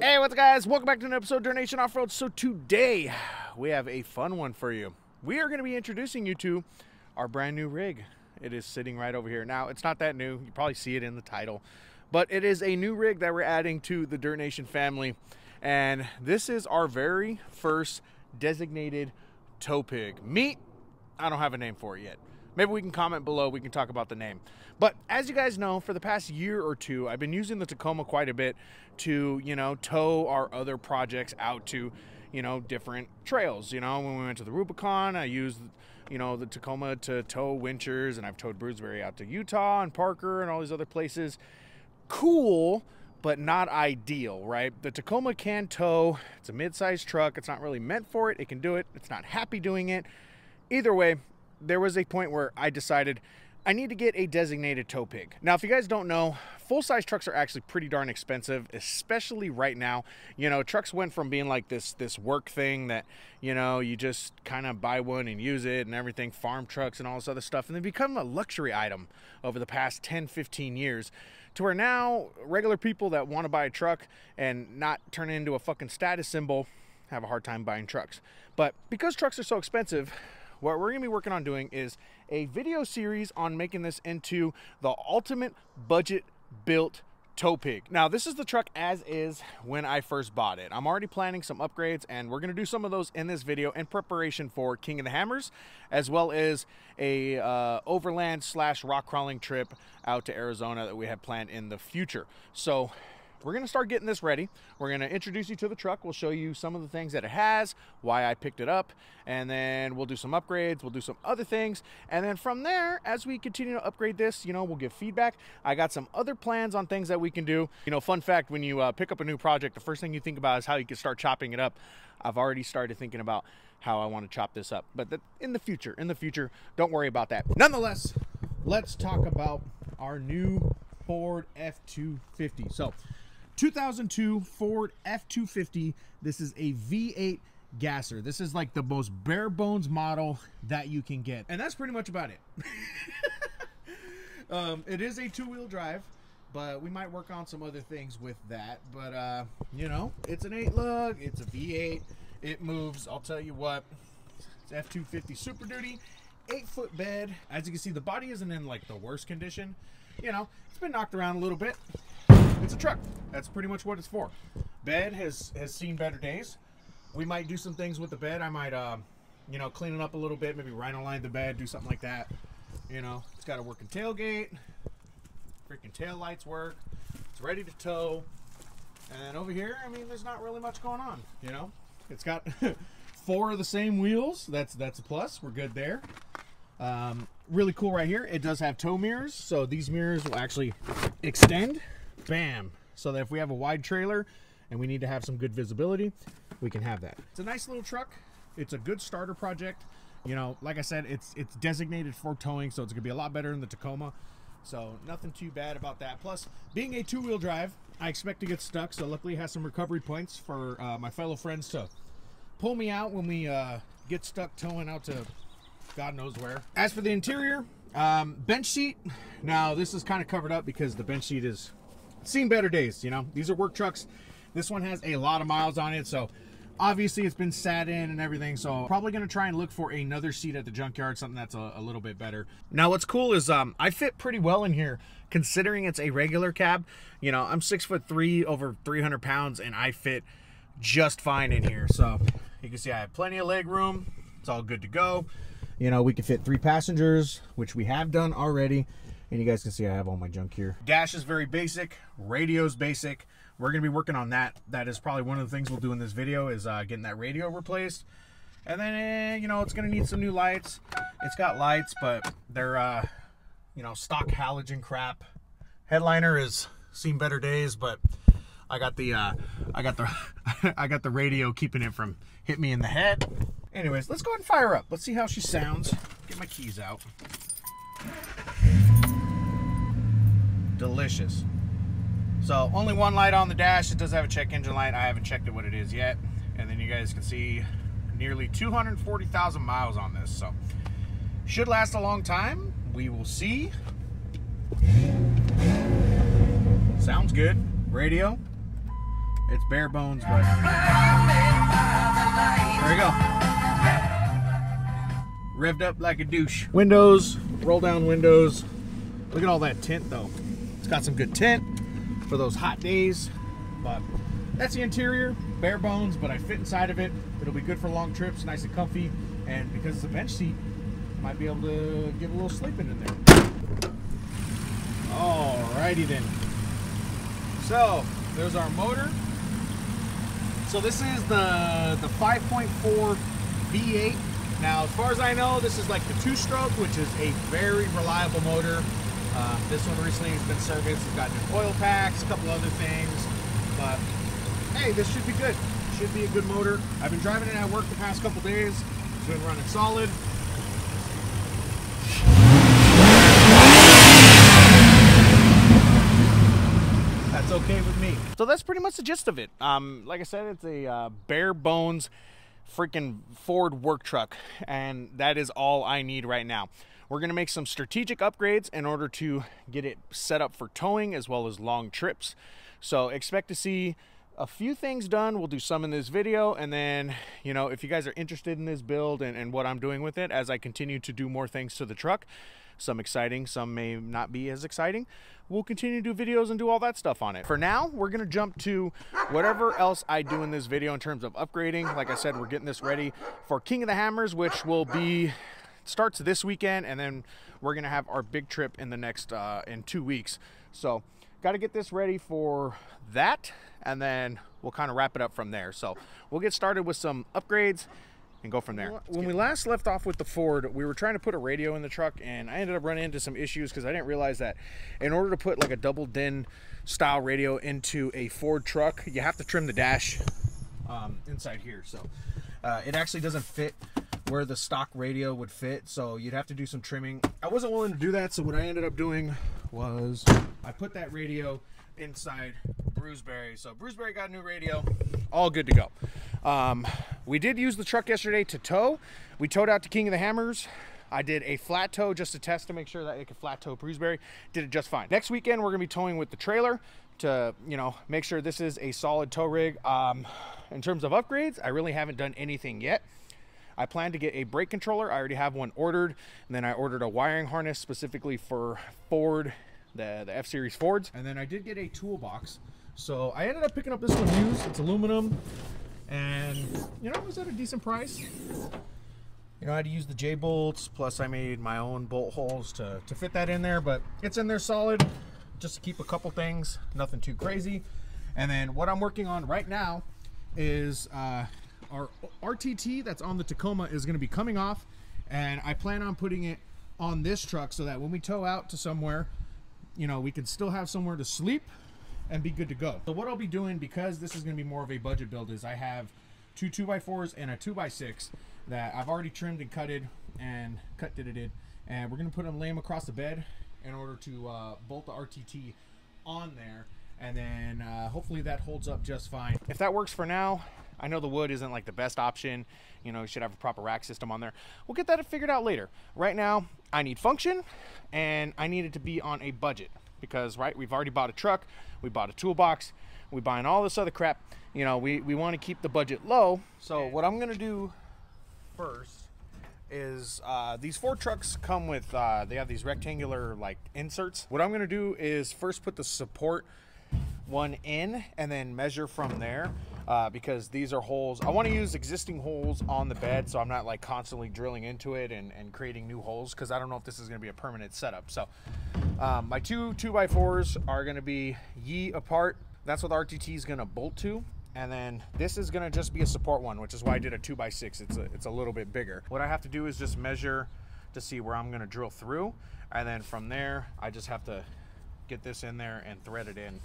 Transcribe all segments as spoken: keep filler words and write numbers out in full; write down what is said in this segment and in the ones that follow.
Hey, what's up, guys? Welcome back to an episode of Dirt Nation Off-Road. So today, we have a fun one for you. We are going to be introducing you to our brand new rig. It is sitting right over here. Now, it's not that new. You probably see it in the title. But it is a new rig that we're adding to the Dirt Nation family. And this is our very first designated tow pig. Meet, I don't have a name for it yet. Maybe we can comment below, we can talk about the name. But as you guys know, for the past year or two, I've been using the Tacoma quite a bit to, you know, tow our other projects out to, you know, different trails. You know, when we went to the Rubicon, I used, you know, the Tacoma to tow winchers, and I've towed Bruiseberry out to Utah and Parker and all these other places. Cool, but not ideal, right? The Tacoma can tow. It's a mid-sized truck. It's not really meant for it. It can do it. It's not happy doing it. Either way, there was a point where I decided I need to get a designated tow pig. Now, if you guys don't know, full-size trucks are actually pretty darn expensive, especially right now. You know, trucks went from being like this this work thing that, you know, you just kind of buy one and use it and everything, farm trucks and all this other stuff, and they become a luxury item over the past ten, fifteen years, to where now regular people that want to buy a truck and not turn it into a fucking status symbol have a hard time buying trucks. But because trucks are so expensive, what we're going to be working on doing is a video series on making this into the ultimate budget built tow pig. Now, this is the truck as is when I first bought it. I'm already planning some upgrades, and we're going to do some of those in this video in preparation for King of the Hammers, as well as a uh, overland slash rock crawling trip out to Arizona that we have planned in the future. So we're going to start getting this ready. We're going to introduce you to the truck. We'll show you some of the things that it has, why I picked it up, and then we'll do some upgrades. We'll do some other things. And then from there, as we continue to upgrade this, you know, we'll give feedback. I got some other plans on things that we can do. You know, fun fact, when you uh, pick up a new project, the first thing you think about is how you can start chopping it up. I've already started thinking about how I want to chop this up. But the, in the future, in the future, don't worry about that. Nonetheless, let's talk about our new Ford F two fifty. So, two thousand two Ford F two fifty. This is a V eight gasser. This is like the most bare bones model that you can get, and that's pretty much about it. um, it is a two-wheel drive, but we might work on some other things with that. But uh, you know, it's an eight lug, it's a V eight, it moves. I'll tell you what, it's F two fifty Super Duty, eight-foot bed. As you can see, the body isn't in like the worst condition. You know, it's been knocked around a little bit. It's a truck. That's pretty much what it's for. Bed has has seen better days. We might do some things with the bed. I might, um, you know, clean it up a little bit. Maybe rhino line the bed, do something like that. You know, it's got a working tailgate. Freaking tail lights work. It's ready to tow. And over here, I mean, there's not really much going on. You know, it's got four of the same wheels. That's that's a plus. We're good there. Um, really cool right here. It does have tow mirrors, so these mirrors will actually extend. Bam, so that if we have a wide trailer and we need to have some good visibility, we can have that. It's a nice little truck. It's a good starter project. You know, like I said, it's it's designated for towing, so it's gonna be a lot better than the Tacoma, so nothing too bad about that. Plus, being a two-wheel drive, I expect to get stuck, so luckily it has some recovery points for uh, my fellow friends to pull me out when we uh, get stuck towing out to God knows where. As for the interior, um, bench seat, now this is kind of covered up because the bench seat is seen better days. You know, these are work trucks. This one has a lot of miles on it, so obviously it's been sat in and everything, so probably going to try and look for another seat at the junkyard, something that's a, a little bit better. Now what's cool is um I fit pretty well in here considering it's a regular cab. You know, I'm six foot three, over three hundred pounds, and I fit just fine in here. So you can see I have plenty of leg room. It's all good to go. You know, we can fit three passengers, which we have done already. And you guys can see I have all my junk here. Dash is very basic. Radio's basic. We're going to be working on that. That is probably one of the things we'll do in this video is uh, getting that radio replaced. And then, eh, you know, it's going to need some new lights. It's got lights, but they're, uh, you know, stock halogen crap. Headliner has seen better days, but I got the, uh, I got the, I got the radio keeping it from hitting me in the head. Anyways, let's go ahead and fire up. Let's see how she sounds. Get my keys out. Delicious. So only one light on the dash. It does have a check engine light. I haven't checked it what it is yet. And then you guys can see nearly two hundred forty thousand miles on this, so should last a long time. We will see. Sounds good. Radio It's bare bones, but there you go. Revved up like a douche. Windows, roll down windows. Look at all that tint though. It's got some good tint for those hot days, but that's the interior. Bare bones, but I fit inside of it. It'll be good for long trips, nice and comfy. And because it's a bench seat, I might be able to give a little sleeping in there. Alrighty then. So there's our motor. So this is the, the five point four V eight. Now, as far as I know, this is like the two-stroke, which is a very reliable motor. Uh, this one recently has been serviced. It's got new oil packs, a couple other things. But hey, this should be good. Should be a good motor. I've been driving it at work the past couple days. It's been running solid. That's okay with me. So that's pretty much the gist of it. Um, like I said, it's a uh, bare bones freaking Ford work truck, and that is all I need right now. We're gonna make some strategic upgrades in order to get it set up for towing as well as long trips. So expect to see a few things done. We'll do some in this video, and then, you know, if you guys are interested in this build and, and what I'm doing with it as I continue to do more things to the truck, some exciting, some may not be as exciting, we'll continue to do videos and do all that stuff on it. For now, we're gonna jump to whatever else I do in this video in terms of upgrading. Like I said, we're getting this ready for King of the Hammers, which will be, starts this weekend, and then we're gonna have our big trip in the next, uh, in two weeks. So gotta get this ready for that, and then we'll kind of wrap it up from there. So we'll get started with some upgrades and go from there. Let's when we last left off with the Ford, we were trying to put a radio in the truck, and I ended up running into some issues because I didn't realize that in order to put like a double din style radio into a Ford truck, you have to trim the dash um, inside here. So uh, it actually doesn't fit where the stock radio would fit, so you'd have to do some trimming. I wasn't willing to do that, so what I ended up doing was I put that radio inside Bruiseberry. So Bruiseberry got a new radio, all good to go. Um, we did use the truck yesterday to tow. We towed out to King of the Hammers. I did a flat tow just to test to make sure that it could flat tow Bruiseberry. Did it just fine. Next weekend, we're gonna be towing with the trailer to, you know, make sure this is a solid tow rig. Um, in terms of upgrades, I really haven't done anything yet. I plan to get a brake controller. I already have one ordered. And then I ordered a wiring harness specifically for Ford, the, the F-Series Fords. And then I did get a toolbox. So I ended up picking up this one used. It's aluminum. And, you know, it was at a decent price. You know, I had to use the J-bolts, plus I made my own bolt holes to, to fit that in there, but it's in there solid, just to keep a couple things, nothing too crazy. And then what I'm working on right now is uh, our R T T that's on the Tacoma is gonna be coming off, and I plan on putting it on this truck so that when we tow out to somewhere, you know, we can still have somewhere to sleep and be good to go. So what I'll be doing, because this is gonna be more of a budget build, is I have two two by fours and a two by six that I've already trimmed and cutted and cut did it did. And we're gonna put them, lay them across the bed in order to uh, bolt the R T T on there. And then uh, hopefully that holds up just fine. If that works for now, I know the wood isn't like the best option. You know, you should have a proper rack system on there. We'll get that figured out later. Right now, I need function and I need it to be on a budget. Because, right, we've already bought a truck, we bought a toolbox, we buying all this other crap. You know, we, we want to keep the budget low. So what I'm going to do first is uh, these four trucks come with, uh, they have these rectangular, like, inserts. What I'm going to do is first put the support one in and then measure from there uh, because these are holes. I want to use existing holes on the bed so I'm not, like, constantly drilling into it and, and creating new holes because I don't know if this is going to be a permanent setup. So... Um, my two two by fours are going to be ye apart. That's what the R T T is going to bolt to. And then this is going to just be a support one, which is why I did a two by six. It's a, it's a little bit bigger. What I have to do is just measure to see where I'm going to drill through. And then from there, I just have to get this in there and thread it in.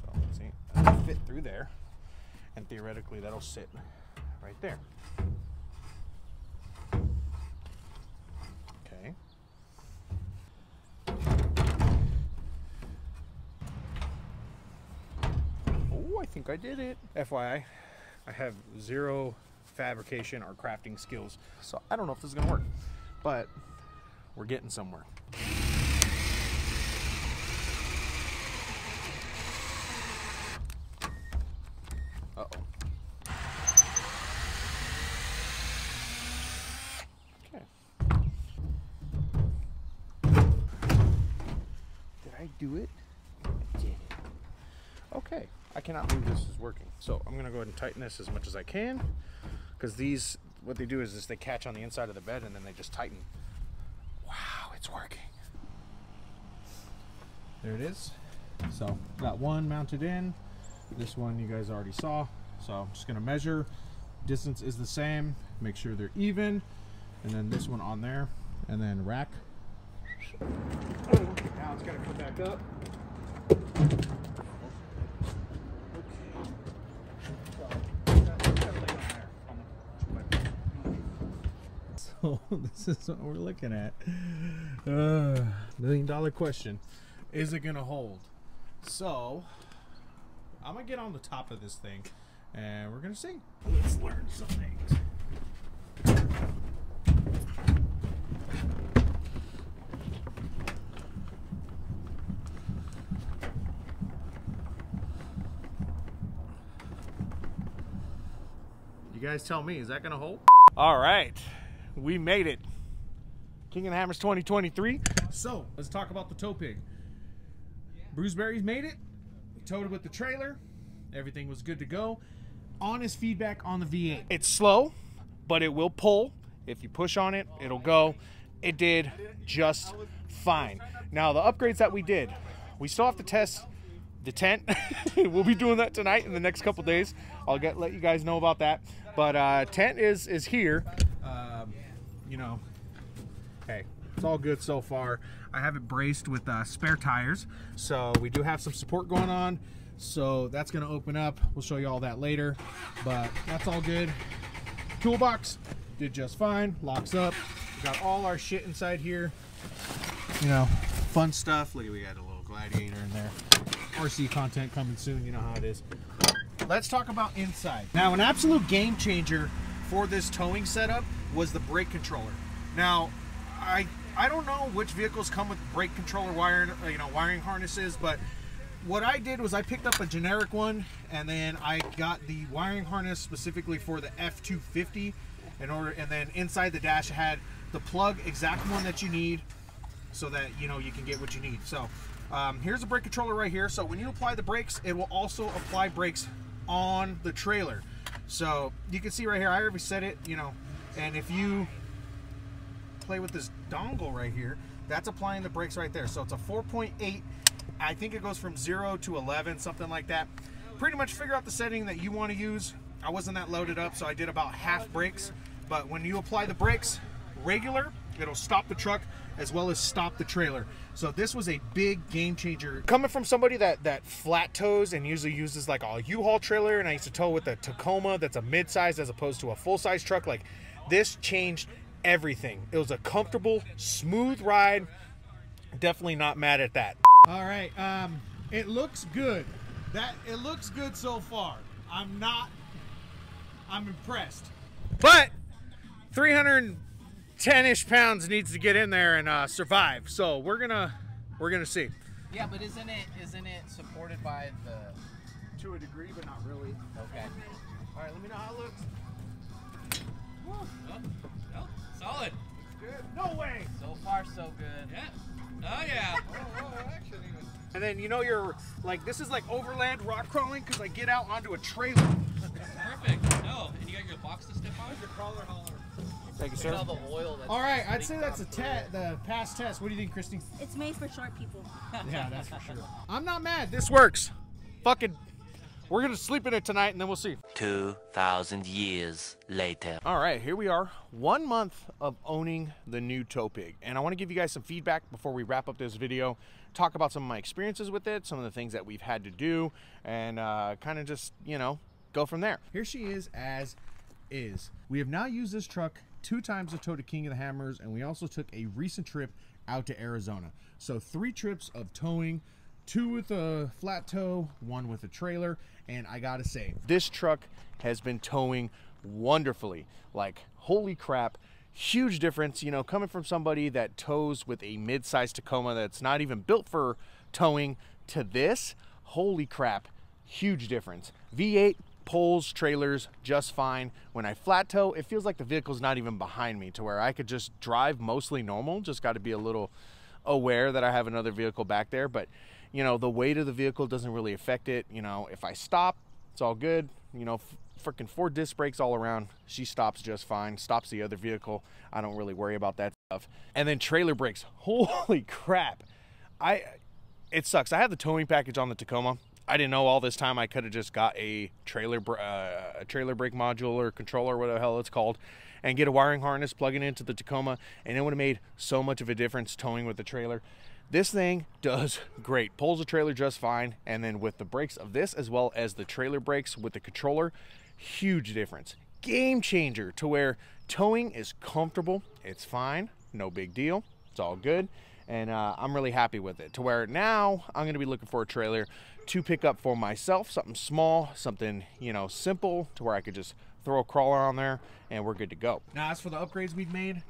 So let's see, that'll fit through there. And theoretically, that'll sit right there. Okay. Oh, I think I did it. F Y I, I have zero fabrication or crafting skills, so I don't know if this is gonna work, but We're getting somewhere. Uh-oh. Okay. Did I do it? I did it. Okay. I cannot believe this is working. So I'm gonna go ahead and tighten this as much as I can, because these, what they do is, is they catch on the inside of the bed and then they just tighten. Wow, it's working. There it is. So got one mounted in. This one you guys already saw. So I'm just gonna measure. Distance is the same. Make sure they're even. And then this one on there. And then rack. Now it's gotta come back up. So this is what we're looking at. Uh, million dollar question. Is it gonna hold? So I'm gonna get on the top of this thing and we're gonna see. Let's learn some things. You guys tell me, is that gonna hold? All right, we made it. King of the Hammers twenty twenty-three. So let's talk about the tow pig. Yeah. Bruiseberry's made it. Towed it with the trailer, everything was good to go. Honest feedback on the V eight. It's slow, but it will pull. If you push on it, it'll go. It did just fine. Now the upgrades that we did, we still have to test the tent. We'll be doing that tonight in the next couple days. I'll get let you guys know about that. But uh, tent is is here. Um, you know, hey. It's all good so far. I have it braced with uh, spare tires, so we do have some support going on, so that's going to open up. We'll show you all that later, but that's all good. Toolbox did just fine. Locks up. We got all our shit inside here, you know, fun stuff. Look, we got a little Gladiator in there. R C content coming soon, you know how it is. Let's talk about inside now. An absolute game changer for this towing setup was the brake controller. Now I I don't know which vehicles come with brake controller wiring, you know, wiring harnesses, but what I did was I picked up a generic one, and then I got the wiring harness specifically for the F two fifty in order, and then inside the dash I had the plug, exact one that you need, so that, you know, you can get what you need. So um, here's the brake controller right here. So when you apply the brakes, it will also apply brakes on the trailer. So you can see right here, I already set it, you know, and if you play with this dongle right here, that's applying the brakes right there. So it's a four point eight. I think it goes from zero to eleven, something like that. Pretty much figure out the setting that you want to use. I wasn't that loaded up, so I did about half brakes, but when you apply the brakes regular, it'll stop the truck as well as stop the trailer. So this was a big game changer. Coming from somebody that that flat tows and usually uses like a U-Haul trailer, and I used to tow with a Tacoma that's a mid-size as opposed to a full-size truck, like this changed everything. It was a comfortable, smooth ride. Definitely not mad at that. All right, um it looks good. That it looks good so far. I'm not I'm impressed, but three hundred ten-ish pounds needs to get in there and uh survive. So we're gonna we're gonna see. Yeah, but isn't it isn't it supported by the, to a degree, but not really. Okay, all right, let me know how it looks. Woo. Oh, solid. Good. No way. So far, so good. Yeah. Oh yeah. Oh, oh, action even. And then, you know, you're like, this is like overland rock crawling, because I get out onto a trailer. Perfect. No, and you got your box to step on. Where's your crawler hauler? Thank you, sir. All, the oil that's All right, I'd say that's a te the past test. What do you think, Christine? It's made for short people. Yeah, that's for sure. I'm not mad. This works. Fucking. We're gonna sleep in it tonight and then we'll see. two thousand years later. All right, here we are. One month of owning the new tow pig. And I wanna give you guys some feedback before we wrap up this video. Talk about some of my experiences with it, some of the things that we've had to do, and uh, kind of just, you know, go from there. Here she is as is. We have now used this truck two times to tow to King of the Hammers, and we also took a recent trip out to Arizona. So three trips of towing, two with a flat tow, one with a trailer, and I gotta say, this truck has been towing wonderfully. Like, holy crap, huge difference, you know, coming from somebody that tows with a mid-size Tacoma that's not even built for towing to this. Holy crap, huge difference. V eight pulls trailers just fine. When I flat tow, it feels like the vehicle's not even behind me, to where I could just drive mostly normal. Just got to be a little aware that I have another vehicle back there, but you know, the weight of the vehicle doesn't really affect it. You know, if I stop, it's all good. You know, freaking four disc brakes all around. She stops just fine, stops the other vehicle. I don't really worry about that stuff. And then trailer brakes, holy crap. I, it sucks. I had the towing package on the Tacoma. I didn't know all this time I could have just got a trailer uh, a trailer brake module or controller, whatever the hell it's called, and get a wiring harness, plug it into the Tacoma, and it would have made so much of a difference towing with the trailer. This thing does great. Pulls the trailer just fine, and then with the brakes of this as well as the trailer brakes with the controller, huge difference. Game changer, to where towing is comfortable. It's fine. No big deal. It's all good. And uh, I'm really happy with it, to where now I'm going to be looking for a trailer to pick up for myself, something small, something, you know, simple, to where I could just throw a crawler on there and we're good to go. Now, as for the upgrades we've made,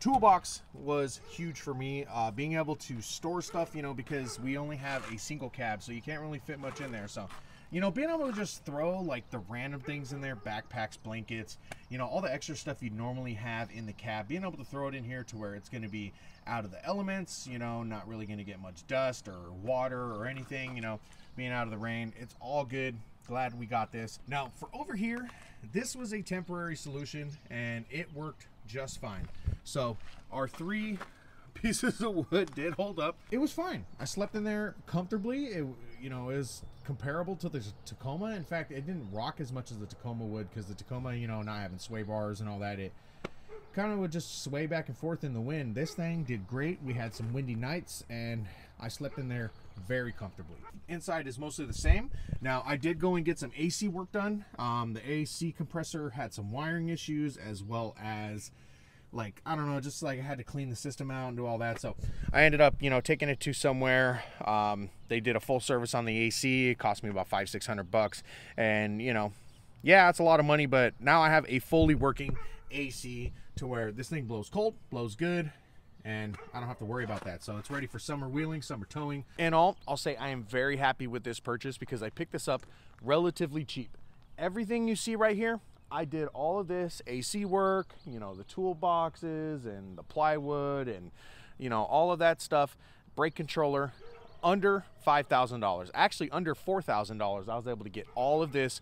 toolbox was huge for me, uh, being able to store stuff, you know, because we only have a single cab, so you can't really fit much in there. So, you know, being able to just throw like the random things in there, backpacks, blankets, you know, all the extra stuff you normally have in the cab, being able to throw it in here to where it's going to be out of the elements, you know, not really going to get much dust or water or anything, you know, being out of the rain. It's all good. Glad we got this. Now for over here, this was a temporary solution and it worked just fine. So our three pieces of wood did hold up. It was fine. I slept in there comfortably. It, you know, is comparable to the Tacoma. In fact, it didn't rock as much as the Tacoma would, because the Tacoma, you know, not having sway bars and all that, it kind of would just sway back and forth in the wind. This thing did great. We had some windy nights and I slept in there very comfortably. Inside is mostly the same. Now I did go and get some A C work done. Um, the A C compressor had some wiring issues, as well as, like, I don't know, just like I had to clean the system out and do all that. So I ended up, you know, taking it to somewhere. Um, they did a full service on the A C. It cost me about five, six hundred bucks. And, you know, yeah, it's a lot of money, but now I have a fully working A C to where this thing blows cold, blows good, and I don't have to worry about that. So it's ready for summer wheeling, summer towing. And all, I'll say I am very happy with this purchase, because I picked this up relatively cheap. Everything you see right here, I did all of this A C work, you know, the toolboxes and the plywood and, you know, all of that stuff, brake controller, under five thousand dollars, actually under four thousand dollars. I was able to get all of this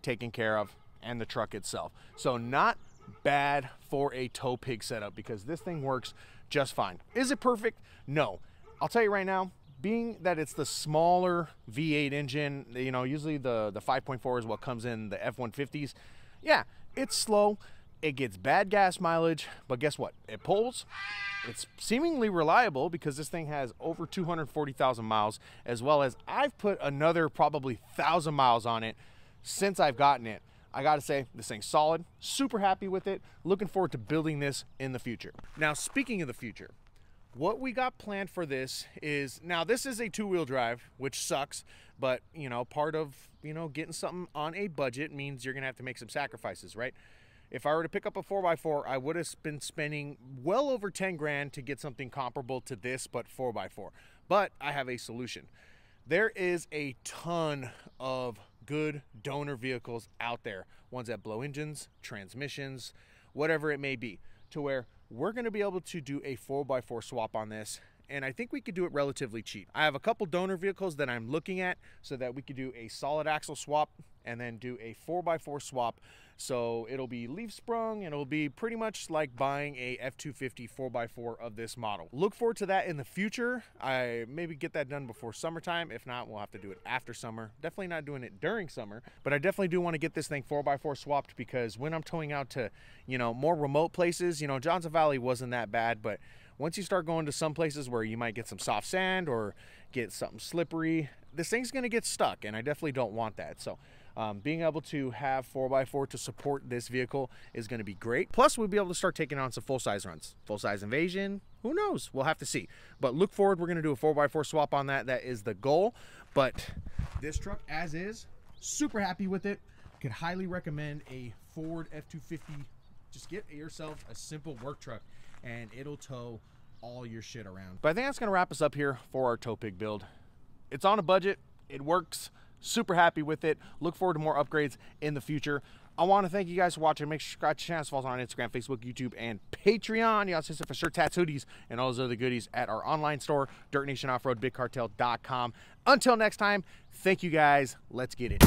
taken care of, and the truck itself. So not bad for a tow pig setup, because this thing works just fine. Is it perfect? No. I'll tell you right now, being that it's the smaller V eight engine, you know, usually the, the five point four is what comes in the F one fifties. Yeah, it's slow, it gets bad gas mileage, but guess what? It pulls, it's seemingly reliable, because this thing has over two hundred forty thousand miles, as well as I've put another probably one thousand miles on it since I've gotten it. I gotta say, this thing's solid, super happy with it, looking forward to building this in the future. Now, speaking of the future, what we got planned for this is, now this is a two-wheel drive, which sucks, but, you know, part of, you know, getting something on a budget means you're gonna have to make some sacrifices, right? If I were to pick up a four by four, I would have been spending well over ten grand to get something comparable to this, but four by four. But I have a solution. There is a ton of good donor vehicles out there, ones that blow engines, transmissions, whatever it may be, to where we're going to be able to do a four by four swap on this, and I think we could do it relatively cheap. I have a couple donor vehicles that I'm looking at, so that we could do a solid axle swap and then do a four by four swap. So it'll be leaf sprung, and it'll be pretty much like buying a F two fifty four by four of this model. Look forward to that in the future. I maybe get that done before summertime. If not, we'll have to do it after summer. Definitely not doing it during summer, but I definitely do want to get this thing four by four swapped, because when I'm towing out to, you know, more remote places, you know, Johnson Valley wasn't that bad, but once you start going to some places where you might get some soft sand or get something slippery, this thing's gonna get stuck, and I definitely don't want that. So um, being able to have four by four to support this vehicle is gonna be great. Plus, we'll be able to start taking on some full-size runs. Full-size Invasion, who knows? We'll have to see. But look forward, we're gonna do a four by four swap on that. That is the goal. But this truck, as is, super happy with it. Could highly recommend a Ford F two fifty Just get yourself a simple work truck and it'll tow all your shit around. But I think that's gonna wrap us up here for our tow pig build. It's on a budget, it works, super happy with it. Look forward to more upgrades in the future. I want to thank you guys for watching. Make sure to subscribe to the channel. Follow us on Instagram, Facebook, YouTube, and Patreon. You also see us for shirts, hats, hoodies, and all those other goodies at our online store, Dirt Nation Off-Road, big cartel dot com. Until next time, thank you guys. Let's get it.